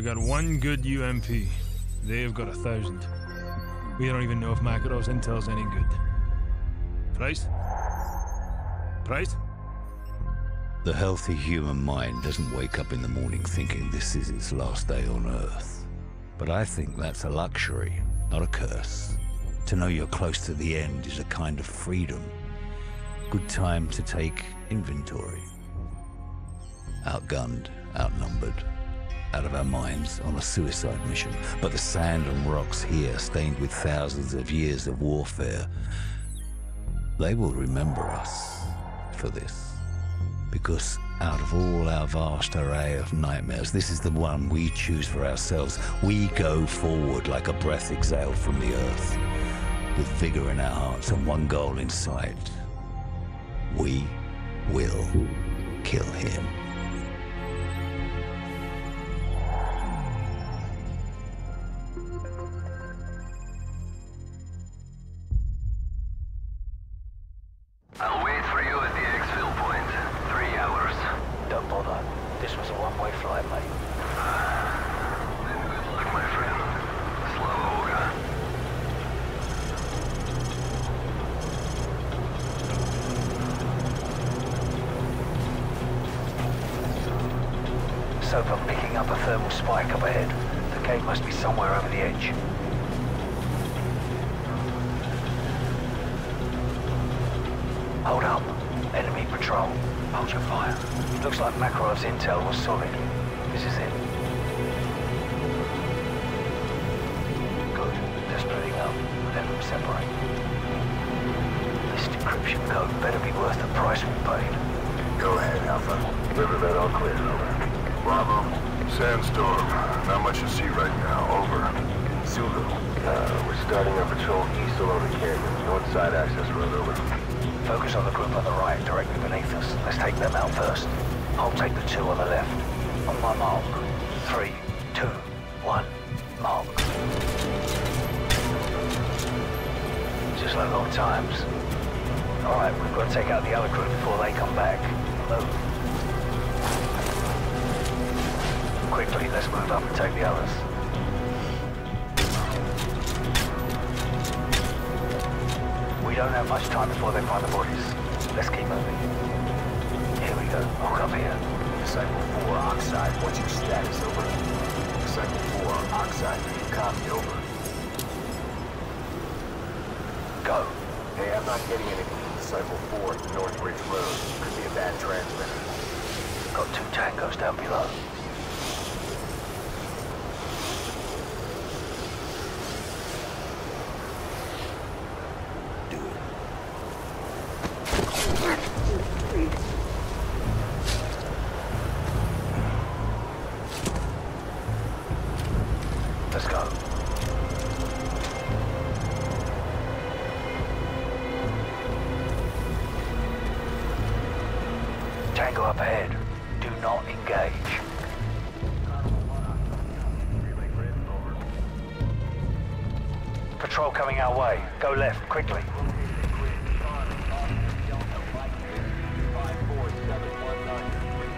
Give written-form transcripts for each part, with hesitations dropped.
We got one good UMP. They've got 1,000. We don't even know if Makarov's intel's any good. Price? Price? The healthy human mind doesn't wake up in the morning thinking this is its last day on Earth. But I think that's a luxury, not a curse. To know you're close to the end is a kind of freedom. Good time to take inventory. Outgunned, outnumbered, out of our minds on a suicide mission. But the sand and rocks here, stained with thousands of years of warfare, they will remember us for this. Because out of all our vast array of nightmares, this is the one we choose for ourselves. We go forward like a breath exhaled from the earth, with vigor in our hearts and one goal in sight. We will kill him. Go left, quickly.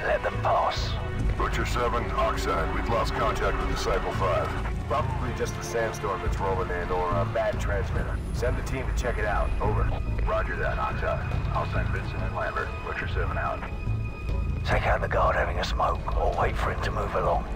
Let them pass. Butcher 7, Oxide, we've lost contact with Disciple 5. Probably just a sandstorm that's rolling in or a bad transmitter. Send the team to check it out, over. Roger that, Oxide. I'll send Vincent and Lambert. Butcher 7 out. Take out the guard having a smoke, or wait for him to move along.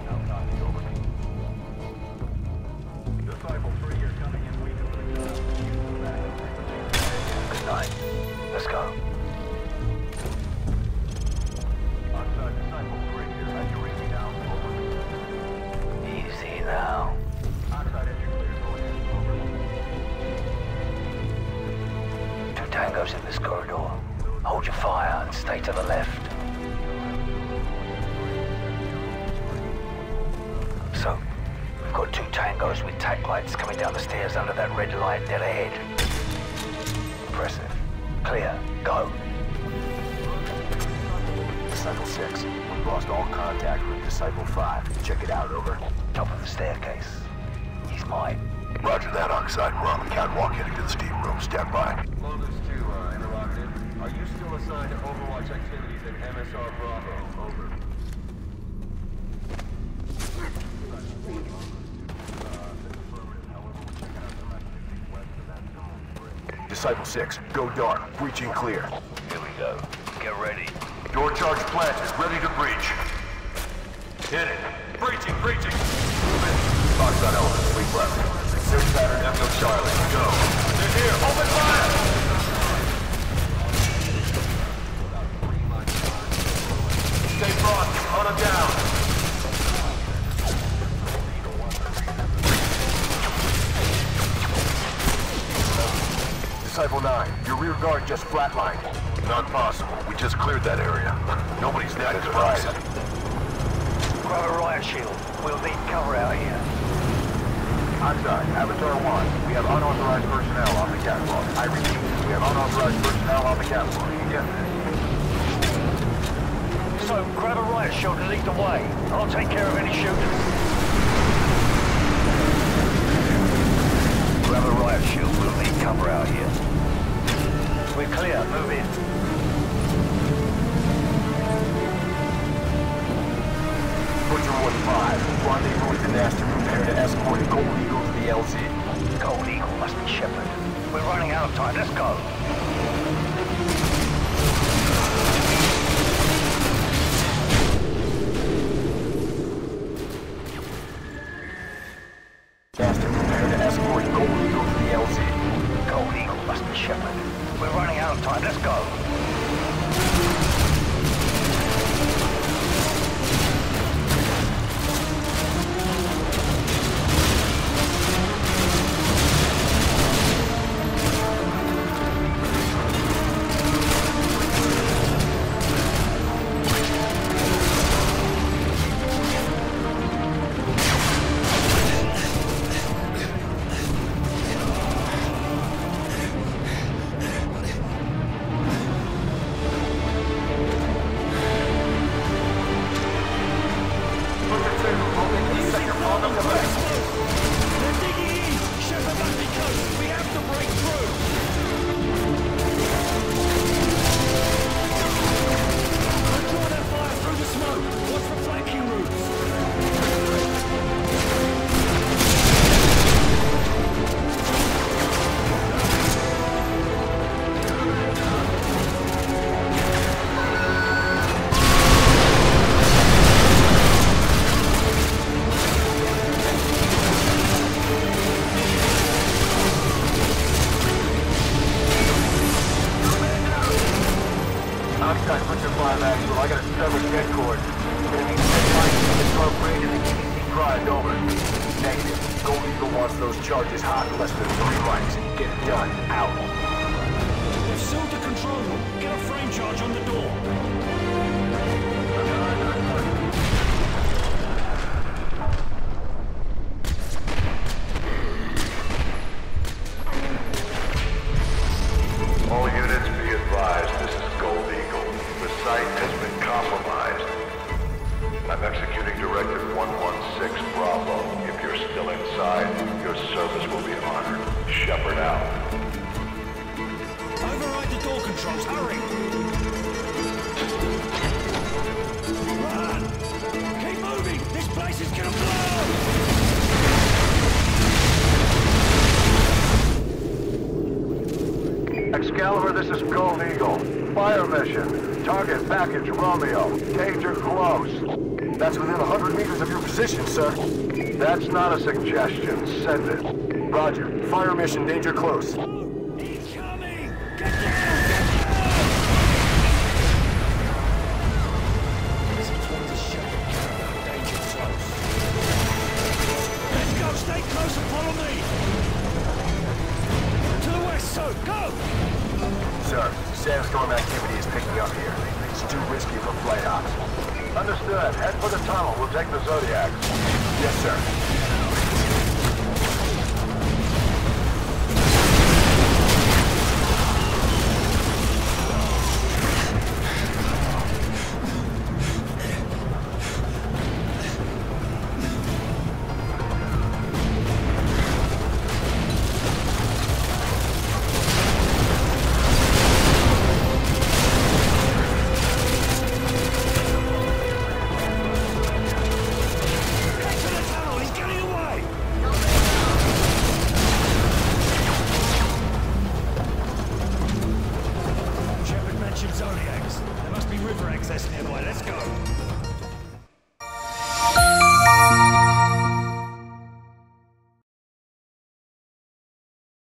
Disciple 6, go dark, breaching clear. Here we go. Get ready. Door charge plant is ready to breach. Hit it. Breaching, breaching. Move it. Oxide element, sweep left. Search pattern, Echo Charlie, go. They're here, open fire! Stay front, hunt them down. Disciple 9, your rear guard just flatlined. Not possible, we just cleared that area. Nobody's that good. Right. Grab a riot shield, we'll need cover out here. Oxide, Avatar 1, we have unauthorized personnel on the catwalk. I repeat, we have unauthorized personnel on the catwalk. You get this? So, grab a riot shield and lead the way. I'll take care of any shooting. Grab a riot shield, we'll need cover out here. We're clear, move in. Butcher 1-5, rendezvous with the Nasty, prepare to escort Gold Eagle to the LZ. Gold Eagle must be Shepard. We're running out of time, let's go. Master, prepare to escort Gold Eagle to the LZ. Gold Eagle must be Shepard. We're running out of time, let's go. This is Gold Eagle. Fire mission. Target package Romeo. Danger close. That's within 100 meters of your position, sir. That's not a suggestion. Send it. Roger. Fire mission. Danger close. He's coming! Get down! Let's go! Stay close and follow me! To the west, so go! Sir, sandstorm activity is picking up here. It's too risky for flight ops. Understood. Head for the tunnel. We'll take the Zodiac. Yes, sir. Get away! Zodiacs. There must be river access nearby. Let's go.